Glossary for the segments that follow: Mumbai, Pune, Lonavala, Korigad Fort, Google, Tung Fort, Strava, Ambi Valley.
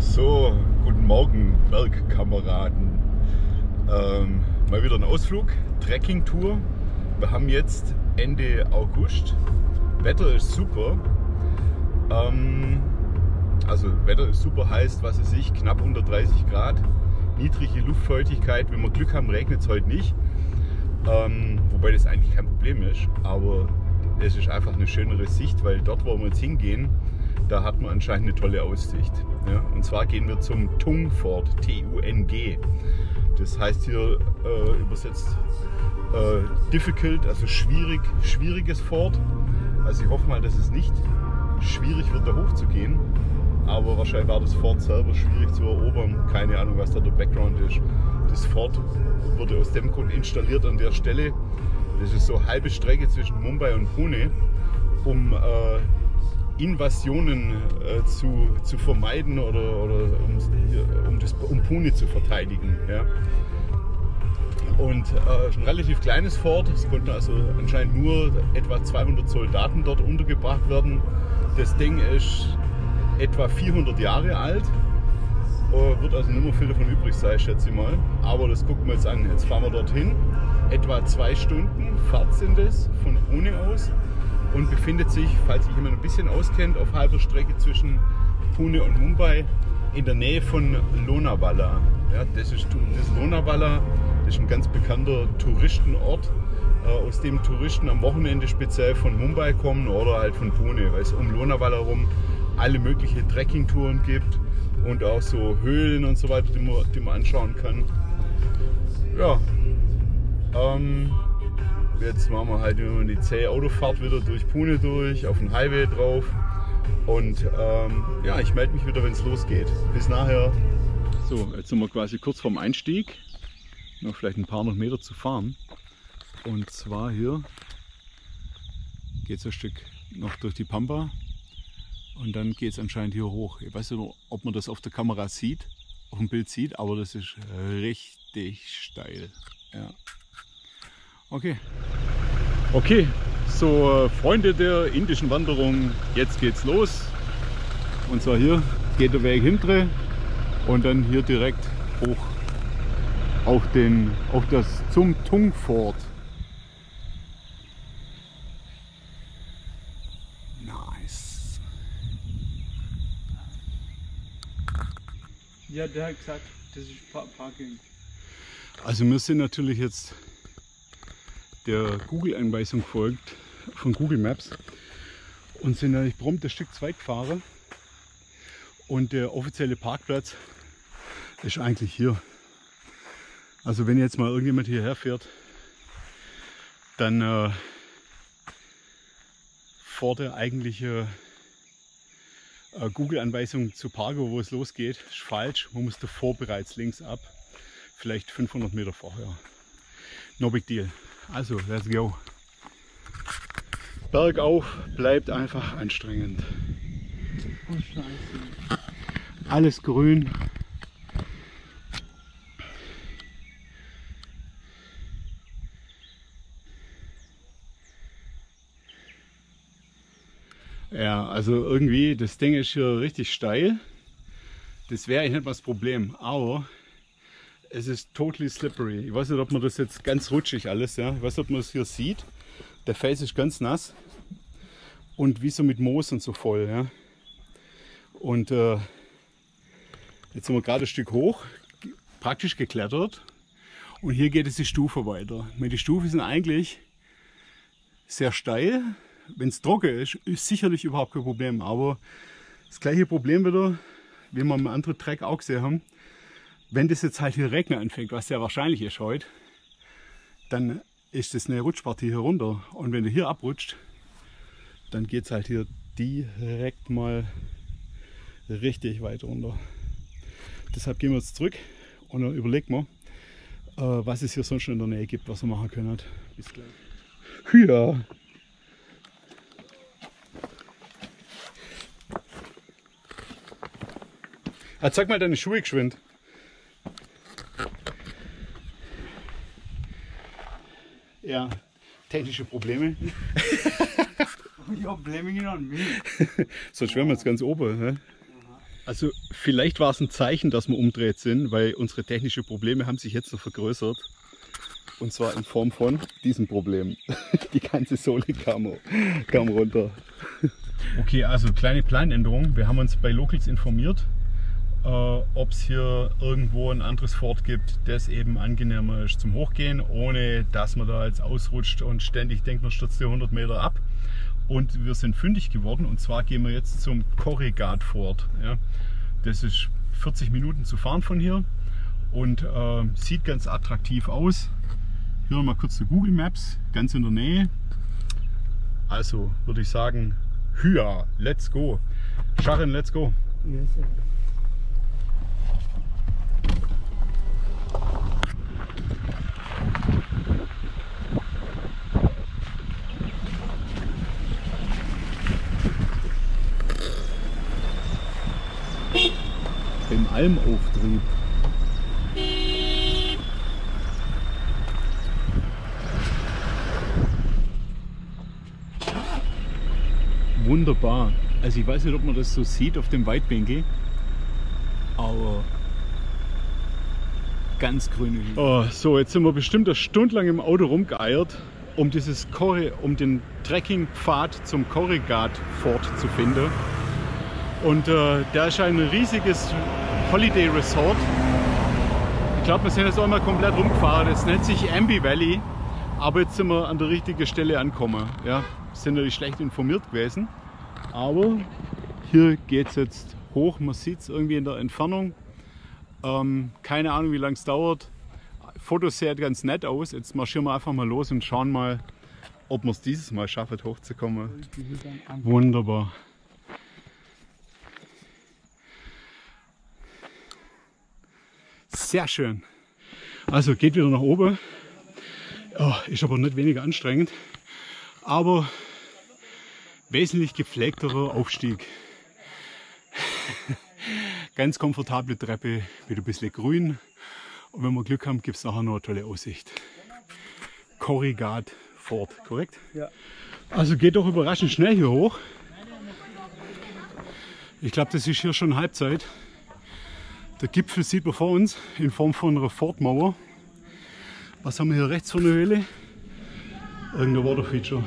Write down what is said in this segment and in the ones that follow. So, guten Morgen Bergkameraden. Mal wieder ein Ausflug, Trekkingtour. Wir haben jetzt Ende August. Wetter ist super. Also Wetter ist super heißt, was es sich knapp unter 30 Grad. Niedrige Luftfeuchtigkeit. Wenn wir Glück haben, regnet es heute nicht. Wobei das eigentlich kein Problem ist. Aber es ist einfach eine schönere Sicht, weil dort, wo wir jetzt hingehen, da hat man anscheinend eine tolle Aussicht. Ja? Und zwar gehen wir zum Tung Fort, T-U-N-G. Das heißt hier übersetzt difficult, also schwierig, schwieriges Fort. Also ich hoffe mal, dass es nicht schwierig wird, da hochzugehen. Aber wahrscheinlich war das Fort selber schwierig zu erobern. Keine Ahnung, was da der Background ist. Das Fort wurde aus dem Grund installiert an der Stelle. Das ist so halbe Strecke zwischen Mumbai und Pune, um Invasionen zu vermeiden oder um Pune zu verteidigen. Ja. Und ein relativ kleines Fort, es konnten also anscheinend nur etwa 200 Soldaten dort untergebracht werden. Das Ding ist etwa 400 Jahre alt, wird also nicht mehr viel davon übrig sein, schätze ich mal. Aber das gucken wir jetzt an. Jetzt fahren wir dorthin. Etwa 2 Stunden Fahrt sind es von Pune aus und befindet sich, falls sich jemand ein bisschen auskennt, auf halber Strecke zwischen Pune und Mumbai in der Nähe von Lonavala. Ja, das ist Lonavala, das ist ein ganz bekannter Touristenort, aus dem Touristen am Wochenende speziell von Mumbai kommen oder halt von Pune, weil es um Lonavala herum alle möglichen Trekkingtouren gibt und auch so Höhlen und so weiter, die man anschauen kann. Ja. Jetzt machen wir halt die zähe Autofahrt wieder durch Pune durch, auf den Highway drauf und ja, ich melde mich wieder, wenn es losgeht. Bis nachher. So, jetzt sind wir quasi kurz vorm Einstieg, noch vielleicht ein paar noch Meter zu fahren und zwar hier geht es ein Stück noch durch die Pampa und dann geht es anscheinend hier hoch. Ich weiß nicht, ob man das auf der Kamera sieht, auf dem Bild sieht, aber das ist richtig steil. Ja. Okay, so Freunde der indischen Wanderung, jetzt geht's los. Und zwar hier geht der Weg hintere und dann hier direkt hoch zum Tung Fort. Nice. Ja, der hat gesagt, das ist Parking. Also wir sind natürlich jetzt der Google-Anweisung folgt von Google Maps und sind natürlich prompt ein Stück zu weit gefahren und der offizielle Parkplatz ist eigentlich hier. Also wenn jetzt mal irgendjemand hierher fährt, dann vor der eigentliche Google-Anweisung zu parken, wo es losgeht, ist falsch. Man muss davor bereits links ab, vielleicht 500 Meter vorher. No big deal. Also, let's go. Bergauf bleibt einfach anstrengend. Oh Scheiße. Alles grün. Ja, also irgendwie, das Ding ist hier richtig steil. Das wäre eigentlich nicht mal das Problem, aber es ist totally slippery. Ich weiß nicht, ob man das jetzt ganz rutschig alles, ja. Ich weiß nicht, ob man das hier sieht. Der Fels ist ganz nass und wie so mit Moos und so voll, ja. Und jetzt sind wir gerade ein Stück hoch, praktisch geklettert und hier geht es die Stufe weiter. Die Stufen sind eigentlich sehr steil. Wenn es trocken ist, ist sicherlich überhaupt kein Problem, aber das gleiche Problem wieder, wie wir am anderen Track auch gesehen haben. Wenn das jetzt halt hier regnen anfängt, was sehr wahrscheinlich ist heute, dann ist das eine Rutschpartie hier runter. Und wenn du hier abrutscht, dann geht es halt hier direkt mal richtig weit runter. Deshalb gehen wir jetzt zurück und dann überlegen wir, was es hier sonst schon in der Nähe gibt, was wir machen können. Bis gleich. Ja. Ah, zeig mal deine Schuhe geschwind. Ja, technische Probleme. You're blaming it on me. Sonst wären wir jetzt ganz oben. Ne? Also vielleicht war es ein Zeichen, dass wir umdreht sind, weil unsere technischen Probleme haben sich jetzt noch vergrößert. Und zwar in Form von diesem Problem. Die ganze Sohle kam runter. Okay, also kleine Planänderung. Wir haben uns bei Locals informiert, ob es hier irgendwo ein anderes Fort gibt, das eben angenehmer ist zum Hochgehen, ohne dass man da jetzt ausrutscht und ständig denkt, man stürzt hier 100 Meter ab. Und wir sind fündig geworden, und zwar gehen wir jetzt zum Korigad Fort. Ja. Das ist 40 Minuten zu fahren von hier und sieht ganz attraktiv aus. Hier mal kurz zu Google Maps, ganz in der Nähe. Also würde ich sagen, hüa, let's go. Sharin, let's go. Yes, sir. Im Almauftrieb. Wunderbar. Also ich weiß nicht, ob man das so sieht auf dem Weitwinkel, aber ganz grüne Wiese. Oh, so, jetzt sind wir bestimmt eine Stunde lang im Auto rumgeeiert, um den Trekkingpfad zum Korigad Fort zu finden. Und da ist ein riesiges Holiday Resort. Ich glaube, wir sind jetzt auch mal komplett rumgefahren. Das nennt sich Ambi Valley. Aber jetzt sind wir an der richtigen Stelle angekommen. Ja, sind natürlich schlecht informiert gewesen. Aber hier geht es jetzt hoch. Man sieht es irgendwie in der Entfernung. Keine Ahnung, wie lange es dauert. Fotos sehen ganz nett aus. Jetzt marschieren wir einfach mal los und schauen mal, ob wir es dieses Mal schaffen, hochzukommen. Wunderbar. Sehr schön. Also geht wieder nach oben, oh, ist aber nicht weniger anstrengend, aber wesentlich gepflegterer Aufstieg. Ganz komfortable Treppe, wieder ein bisschen grün, und wenn wir Glück haben, gibt es nachher noch eine tolle Aussicht. Korigad Fort, korrekt? Ja. Also geht doch überraschend schnell hier hoch. Ich glaube, das ist hier schon Halbzeit. Der Gipfel sieht man vor uns in Form von einer Fortmauer. Was haben wir hier rechts von der Höhle? Irgendein Waterfeature.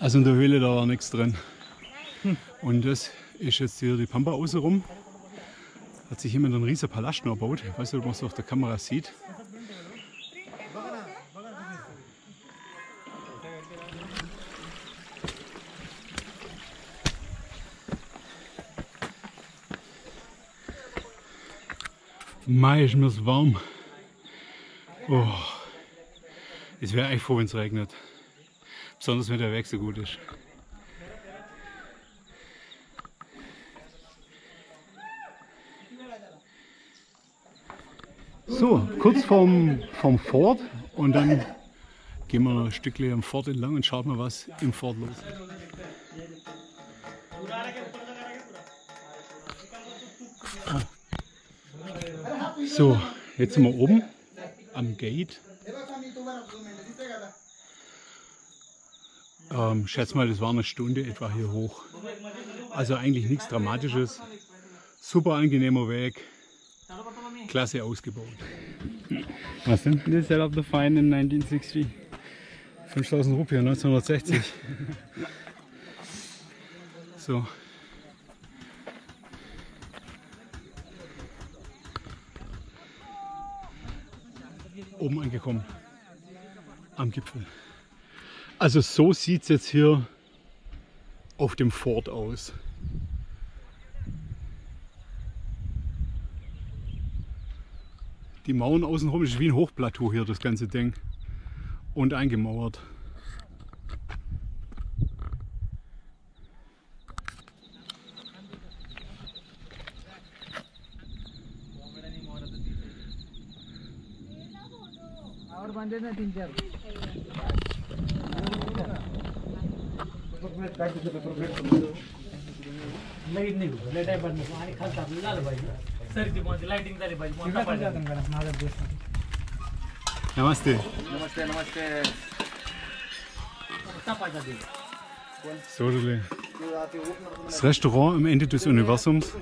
Also in der Höhle, da war nichts drin. Und das ist jetzt hier die Pampa außenrum. Hat sich jemand einen riesen Palast noch gebaut. Ich weiß nicht, ob man es auf der Kamera sieht. Mei, ist mir's warm. Oh, ich wäre eigentlich froh, wenn es regnet. Besonders wenn der Weg so gut ist. So, kurz vom Fort, und dann gehen wir ein Stückchen am Fort entlang und schauen mal, was im Fort los ist. So, jetzt sind wir oben am Gate. Schätze mal, das war eine Stunde etwa hier hoch. Also eigentlich nichts Dramatisches. Super angenehmer Weg. Klasse ausgebaut. Was denn? This set up the fine in 1960. 5000 Rupien 1960. So. Oben angekommen, am Gipfel. Also so sieht es jetzt hier auf dem Fort aus. Die Mauern außenrum, ist wie ein Hochplateau hier, das ganze Ding. Und eingemauert. Namaste. So, das Restaurant am Ende des Universums.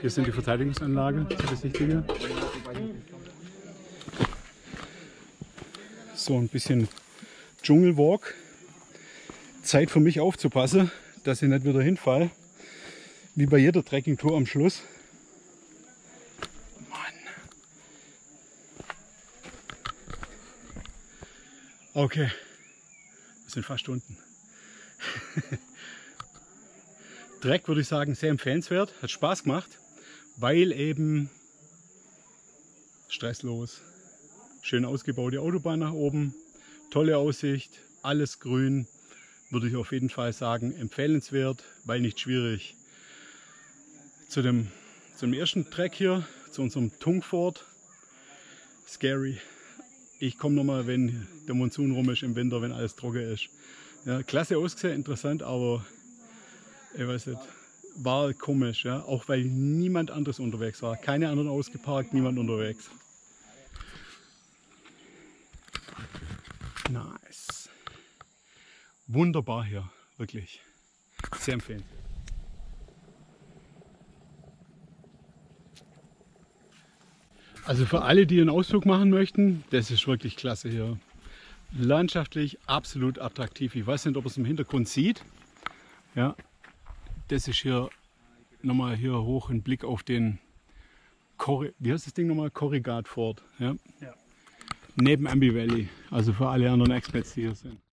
Hier sind die Verteidigungsanlage, das ist wichtiger. So ein bisschen Dschungelwalk. Zeit für mich aufzupassen, dass ich nicht wieder hinfalle. Wie bei jeder Trekkingtour am Schluss. Mann. Okay, wir sind fast unten. Trek würde ich sagen, sehr empfehlenswert, hat Spaß gemacht, weil eben stresslos, schön ausgebaute Autobahn nach oben, tolle Aussicht, alles grün, würde ich auf jeden Fall sagen, empfehlenswert, weil nicht schwierig. Zum ersten Trek hier, zu unserem Tung Fort, scary. Ich komme nochmal, wenn der Monsun rum ist, im Winter, wenn alles trocken ist. Ja, klasse ausgesehen, interessant, aber ich weiß nicht, war komisch, ja? Auch weil niemand anderes unterwegs war. Keine anderen ausgeparkt, niemand unterwegs. Nice. Wunderbar hier, wirklich. Sehr empfehlen. Also für alle, die einen Ausflug machen möchten, das ist wirklich klasse hier. Landschaftlich absolut attraktiv. Ich weiß nicht, ob man es im Hintergrund sieht. Ja, das ist hier nochmal hier hoch ein Blick auf den wie heißt das Ding nochmal? Korigad Fort. Ja? Ja. Neben Ambi Valley. Also für alle anderen Expats, die hier sind.